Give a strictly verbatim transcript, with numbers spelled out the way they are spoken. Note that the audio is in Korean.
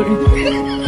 얼굴.